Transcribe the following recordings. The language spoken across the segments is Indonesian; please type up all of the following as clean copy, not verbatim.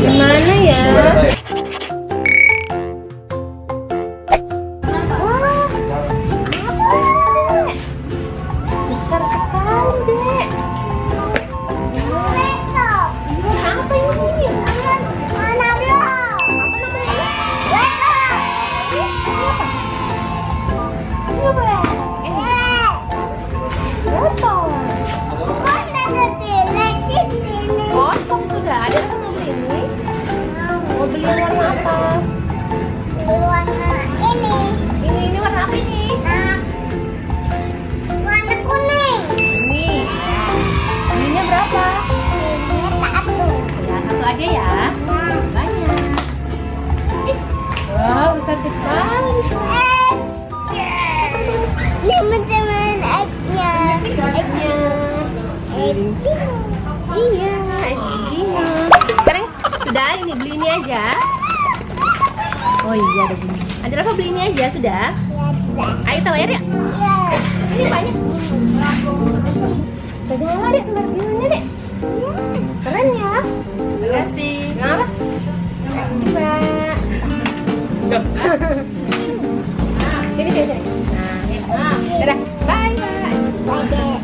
Gimana ya? Iya, gini. Sekarang sudah ini beli ini aja. Oh iya ada gini. Ada Rafa beli ini aja sudah. Ayo kita bayar ya. Ini banyak. Bagaimana dek telur birunya dek? Keren ya. Terima kasih. Ngapa? Coba. Ini biasa deh. Nah, dadah. Bye bye. Bye.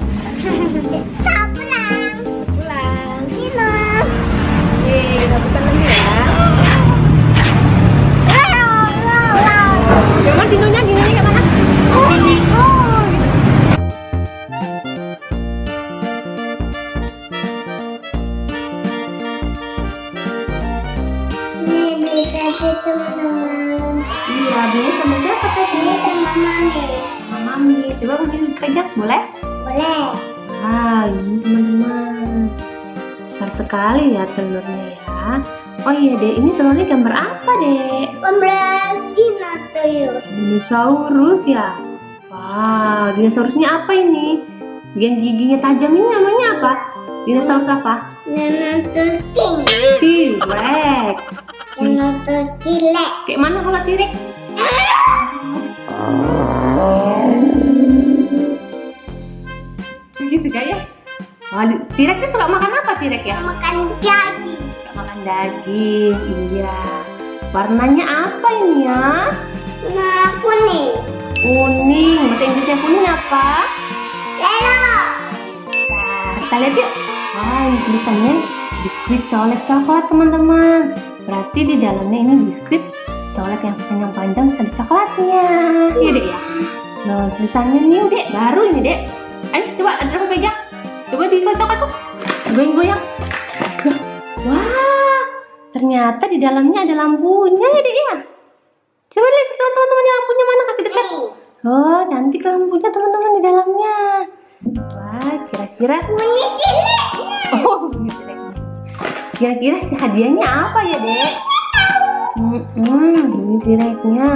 Coba mungkin pegang, boleh? Boleh. Wah, ini teman-teman besar sekali ya telurnya ya. Oh iya deh, ini telurnya gambar apa deh? Gambar dinosaurus. Dinosaurus ya? Wah, dinosaurusnya apa ini? Bagian giginya tajam ini namanya apa? Dinosaurus apa? Dinosaurus T-Rex. Dinosaurus T-Rex. Kayak mana kalau T-Rex? Juga ya. T-Rex itu suka makan apa T-Rex ya? Makan daging. Suka makan daging. Iya. Warnanya apa ini ya? Nah, kuning. Kuning. Bahasa Inggrisnya kuning apa? Yellow. Nah, kita lihat yuk. Wah, ini tulisannya biskuit coklat teman-teman. Berarti di dalamnya ini biskuit coklat yang panjang-panjang terus ada coklatnya. Iya dek ya. Nah, tulisannya nih dek, baru ini dek. Coba ada apa pegang? Coba dikotok aku. Goyang-goyang. Wah, ternyata di dalamnya ada lampunya ya dek ya. Coba lihat teman-teman lampunya mana, kasih dekat. Oh, cantik lampunya teman-teman di dalamnya. Wah, kira-kira. Oh, kira-kira hadiahnya apa ya dek? Ini direknya.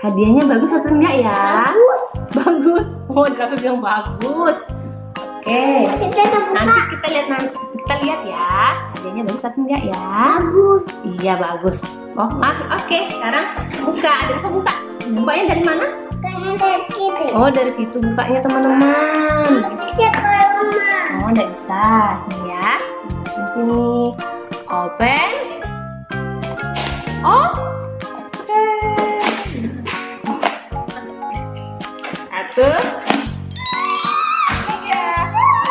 Hadiahnya bagus atau enggak ya? Bagus. Bagus. Oh, Rafa bilang bagus. Oke. Okay. Nanti kita lihat ya. Hadiahnya bagus atau enggak ya? Bagus. Iya bagus. Oh, oke. Sekarang buka. Rafa buka. Bukanya dari mana? Bukanya dari situ. Oh, dari situ bukanya teman-teman. Bisa kalau mau. Oh, nggak bisa. Ini ya. Di sini. Open. Oh. Satu. Tiga.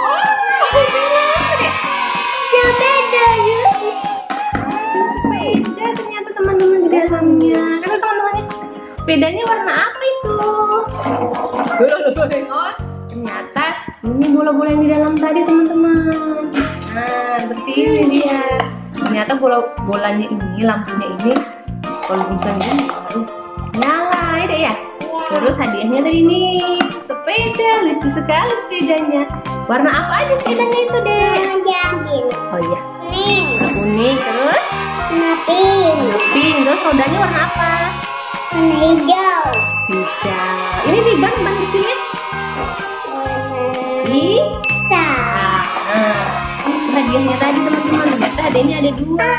Wah, kuncinya apa deh? Sepeda ya. Sepeda ternyata teman-teman di dalamnya. Karena teman-temannya sepedanya warna apa itu? Oh, ternyata ini bola-bola yang di dalam tadi teman-teman. Nah, seperti ini dia. Ternyata bola-bolanya ini, lampunya ini, kalau misalnya baru nyala ya deh ya. Terus hadiahnya dari ini sepeda, lucu sekali sepedanya. Warna apa aja sepedanya itu deh? Jambil. Oh iya. Kuning. Kuning terus? Warna pink. Pink. Terus rodanya warna apa? Warna hijau. Hijau. Ini di ban kecilnya? Warna hitam. Nah, ini hadiahnya tadi teman-teman. Ternyata hadiahnya ada dua.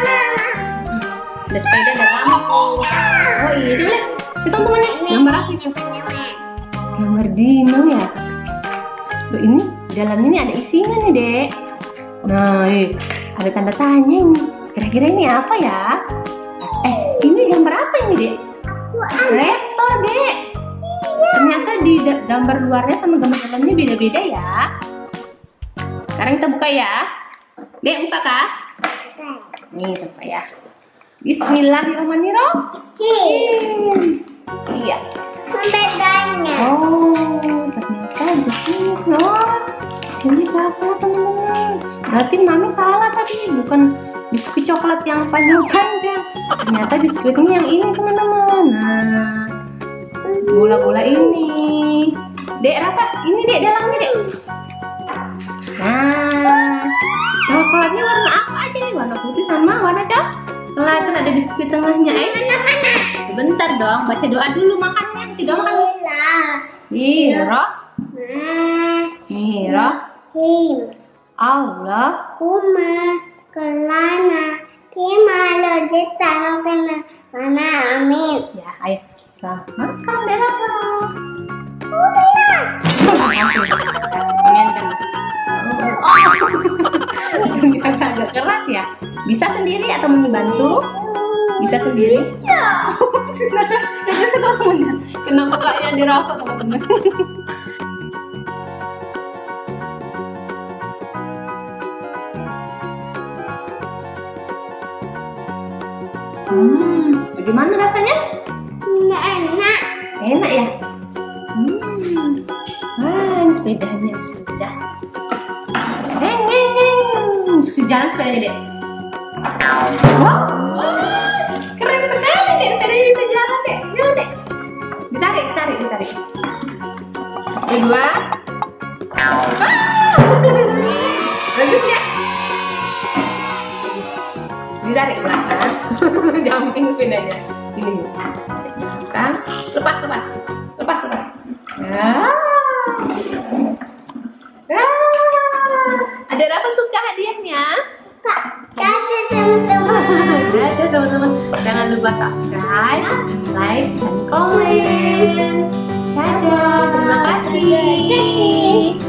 Ada sepeda dan lampu. Oh iya, coba. Teman-temannya gambar apa itu? Gambar dino ya. Loh, ini dalamnya ini ada isinya nih dek. Nah, ada tanda tanya ini. Kira-kira ini apa ya? Ini gambar apa ini, Dek? Rektor, Dek. Iya. Ternyata di gambar luarnya sama gambar dalamnya beda-beda ya. Sekarang kita buka ya. Dek, buka, Kak. Nih, buka ya. Bismillahirrahmanirrahim. Iya. Bedanya. Oh, ternyata begini. Oh, ini apa, teman-teman? Berarti Mami salah tadi, bukan biskuit coklat yang panjang-panjang. Ternyata biskuitnya yang ini, teman-teman. Nah, bola-bola ini. Dek, Rafa, ini Dek dalamnya, Dek. Nah, coklatnya warna apa aja nih? Warna putih sama warna coklat. Terus ada biskuit tengahnya. Sebentar dong, baca doa dulu makannya. Si doa kan. Biro. Biro. Allah. Kuma. Kelana. Timalo. Jitano. Kelana. Amin. Ya, ayo. Selamat makan, Dek Rafa. Ternyata agak keras ya. Bisa sendiri atau membantu? Bisa sendiri? Iya. Kenapa kayaknya dirapok, teman-teman? Bagaimana rasanya? Enak. Enak ya? Wah, sepedanya sudah. Sejalan sepedanya, Dek. Keren sekali, Dek. Sepedanya bisa jalan, Dek. Jalan, Dek. Ditarik, ditarik, ditarik. Kedua. Bagus ya? Ditarik belakang. Jumping sepedanya. Ini. Belakang. Lepas, lepas. Lepas, lepas. Ada Rafa suka hadiahnya? Kak, dadah teman-teman. Dadah teman-teman. Jangan lupa subscribe, like, dan komen. Dadah, terima kasih.